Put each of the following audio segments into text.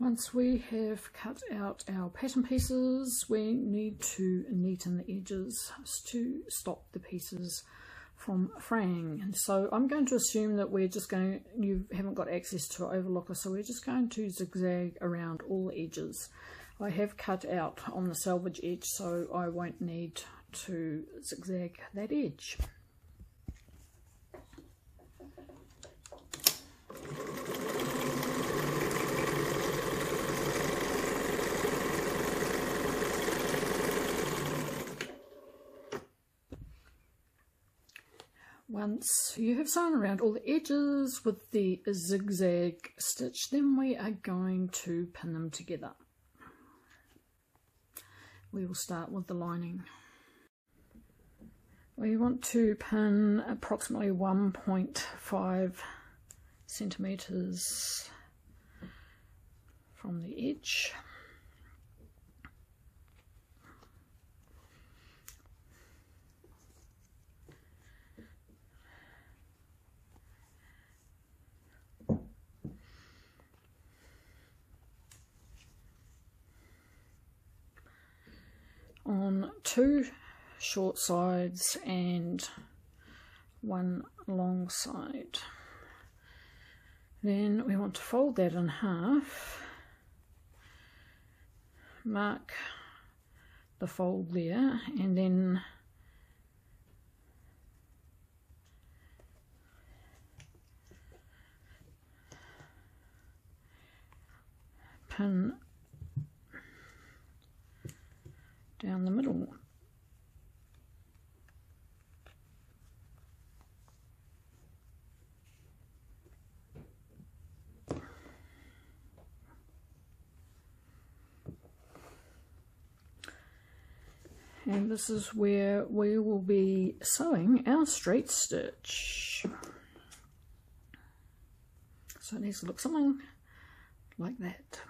Once we have cut out our pattern pieces, we need to neaten the edges to stop the pieces from fraying. And so I'm going to assume that we're just going, you haven't got access to an overlocker, so we're just going to zigzag around all the edges. I have cut out on the selvage edge, so I won't need to zigzag that edge. Once you have sewn around all the edges with the zigzag stitch, then we are going to pin them together. We will start with the lining. We want to pin approximately 1.5 centimeters from the edge. On two short sides and one long side. Then we want to fold that in half, mark the fold there, and then pin down the middle. And this is where we will be sewing our straight stitch. So it needs to look something like that.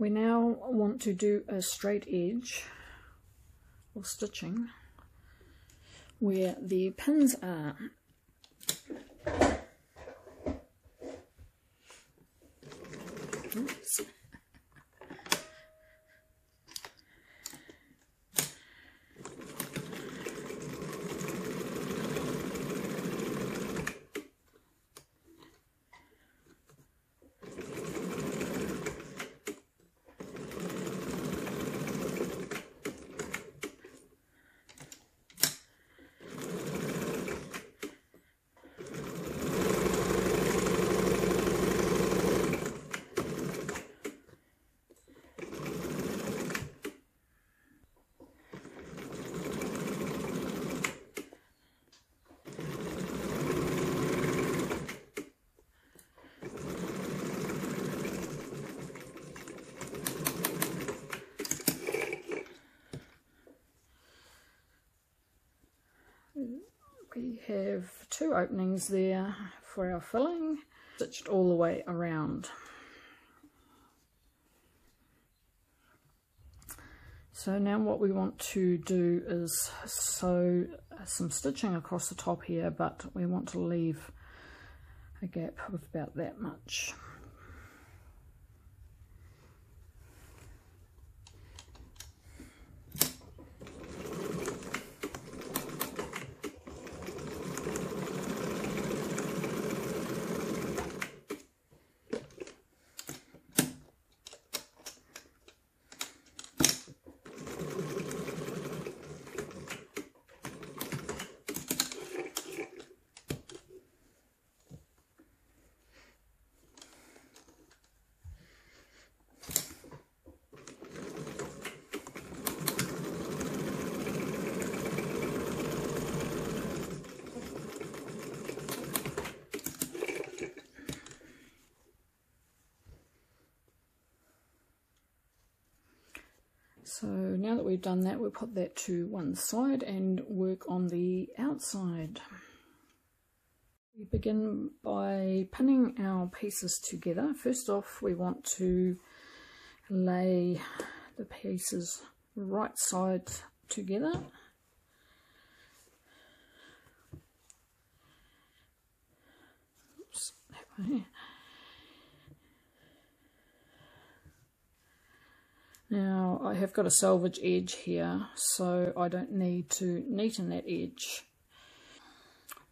We now want to do a straight edge of stitching where the pins are. Oops. We have two openings there for our filling, stitched all the way around. So now what we want to do is sew some stitching across the top here, but we want to leave a gap of about that much. So now that we've done that, we'll put that to one side and work on the outside. We begin by pinning our pieces together. First off, we want to lay the pieces right side together. Oops, Now I have got a selvage edge here, so I don't need to neaten that edge.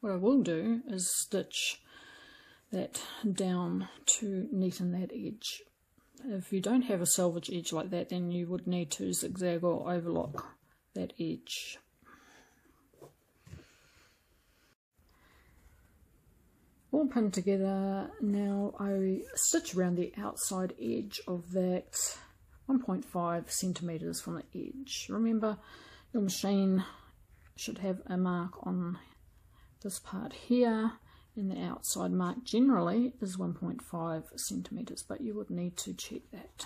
What I will do is stitch that down to neaten that edge. If you don't have a selvage edge like that, then you would need to zigzag or overlock that edge. All pinned together. Now I stitch around the outside edge of that 1.5 centimeters from the edge. Remember, your machine should have a mark on this part here, and the outside mark generally is 1.5 centimeters, but you would need to check that.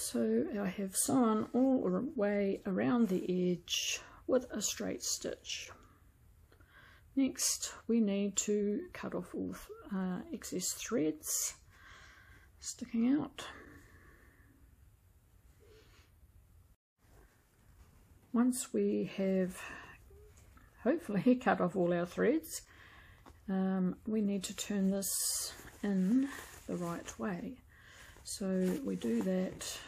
So I have sewn all the way around the edge with a straight stitch. Next we need to cut off all the excess threads sticking out. Once we have hopefully cut off all our threads, we need to turn this in the right way. So we do that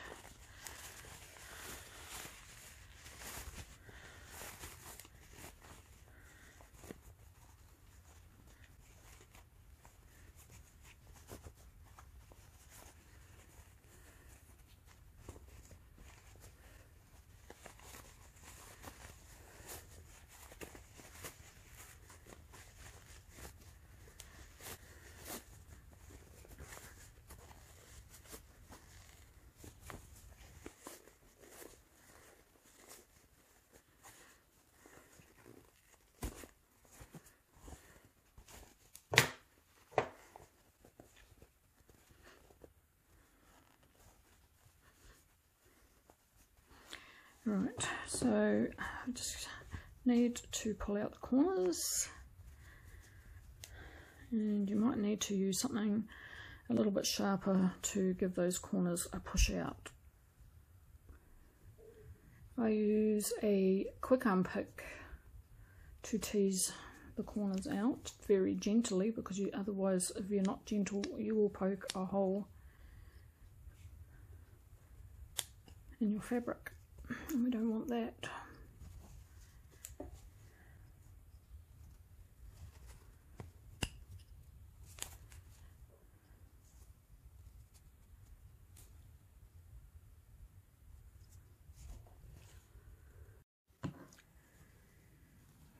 right, so I just need to pull out the corners, and you might need to use something a little bit sharper to give those corners a push out. I use a quick unpick to tease the corners out very gently, because you otherwise, if you're not gentle, you will poke a hole in your fabric. We don't want that.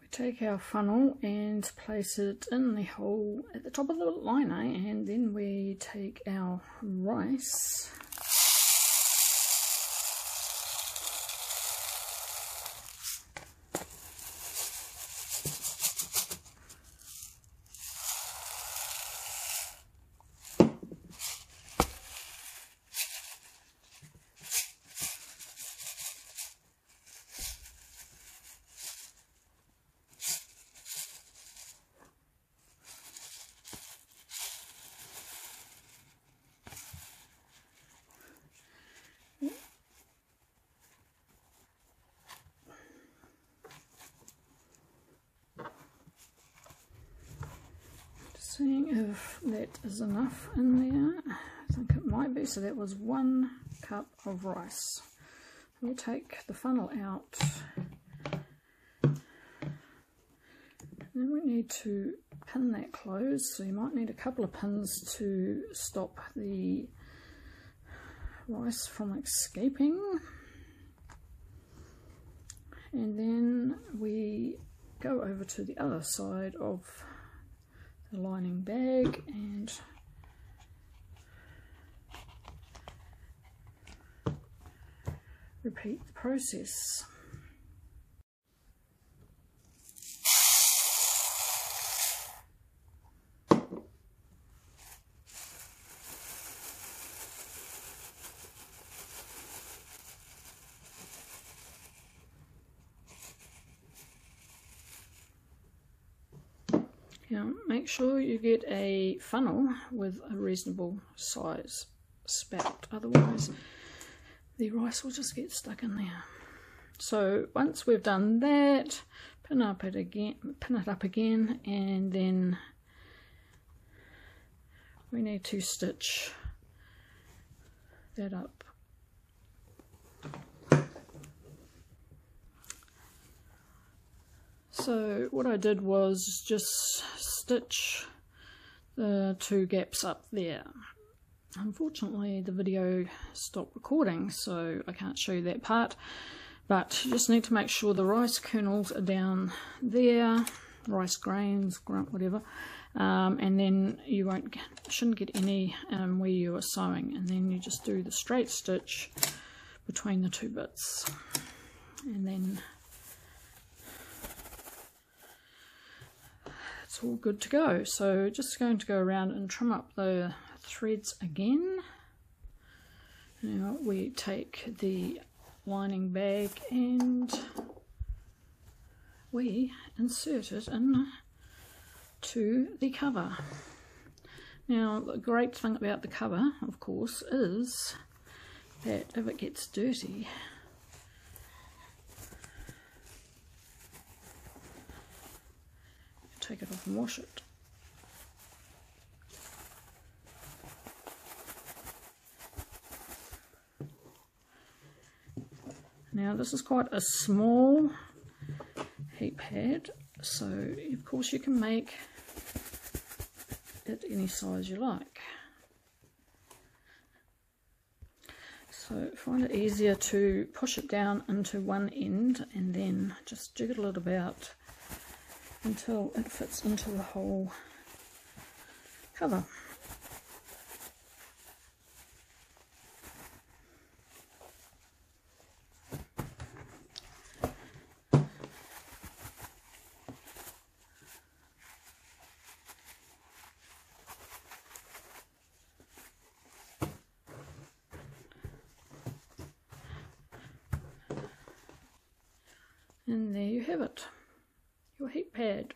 We take our funnel and place it in the hole at the top of the liner, and then we take our rice . If that is enough in there. I think it might be. So that was 1 cup of rice. We'll take the funnel out, and we need to pin that closed, so you might need a couple of pins to stop the rice from escaping. And then we go over to the other side of the lining bag and repeat the process. Now make sure you get a funnel with a reasonable size spout, otherwise the rice will just get stuck in there. So once we've done that, pin it up again, and then we need to stitch that up. So what I did was just stitch the two gaps up there. Unfortunately the video stopped recording, so I can't show you that part, but you just need to make sure the rice kernels are down there, rice grains, whatever, and then you shouldn't get any where you are sewing, and then you just do the straight stitch between the two bits, and then it's all good to go. So just going to go around and trim up the threads again. Now we take the lining bag and we insert it in to the cover. Now the great thing about the cover, of course, is that if it gets dirty, you take it off and wash it. Now this is quite a small heap pad, so of course you can make it any size you like. So find it easier to push it down into one end and then just jiggle it about until it fits into the whole cover. And there you have it, your heap pad.